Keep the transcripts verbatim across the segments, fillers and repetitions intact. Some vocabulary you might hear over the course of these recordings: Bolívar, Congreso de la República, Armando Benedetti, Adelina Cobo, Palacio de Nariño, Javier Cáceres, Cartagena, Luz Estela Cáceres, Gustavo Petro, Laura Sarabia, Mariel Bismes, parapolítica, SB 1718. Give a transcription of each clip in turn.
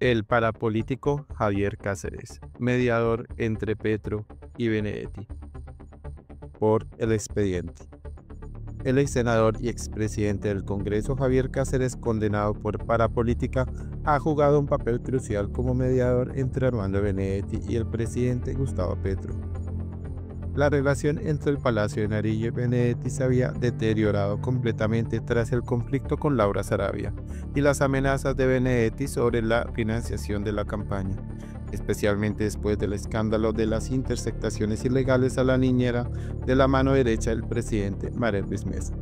el parapolítico Javier Cáceres, mediador entre Petro y Benedetti, por el expediente. El ex senador y expresidente del Congreso Javier Cáceres, condenado por parapolítica, ha jugado un papel crucial como mediador entre Armando Benedetti y el presidente Gustavo Petro. La relación entre el Palacio de Nariño y Benedetti se había deteriorado completamente tras el conflicto con Laura Sarabia y las amenazas de Benedetti sobre la financiación de la campaña, especialmente después del escándalo de las interceptaciones ilegales a la niñera de la mano derecha del presidente Mariel Bismes.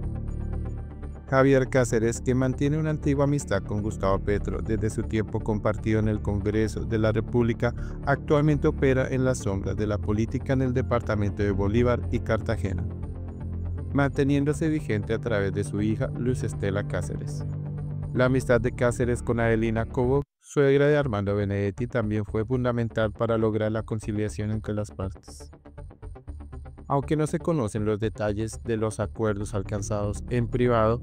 Javier Cáceres, que mantiene una antigua amistad con Gustavo Petro desde su tiempo compartido en el Congreso de la República, actualmente opera en las sombras de la política en el departamento de Bolívar y Cartagena, manteniéndose vigente a través de su hija Luz Estela Cáceres. La amistad de Cáceres con Adelina Cobo, suegra de Armando Benedetti, también fue fundamental para lograr la conciliación entre las partes. Aunque no se conocen los detalles de los acuerdos alcanzados en privado,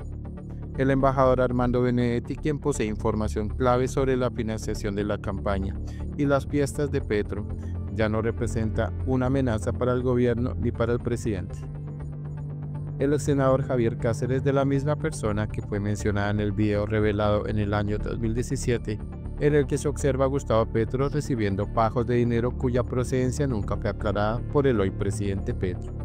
el embajador Armando Benedetti, quien posee información clave sobre la financiación de la campaña y las fiestas de Petro, ya no representa una amenaza para el gobierno ni para el presidente. El senador Javier Cáceres, de la misma persona que fue mencionada en el video revelado en el año dos mil diecisiete, en el que se observa a Gustavo Petro recibiendo pajos de dinero cuya procedencia nunca fue aclarada por el hoy presidente Petro.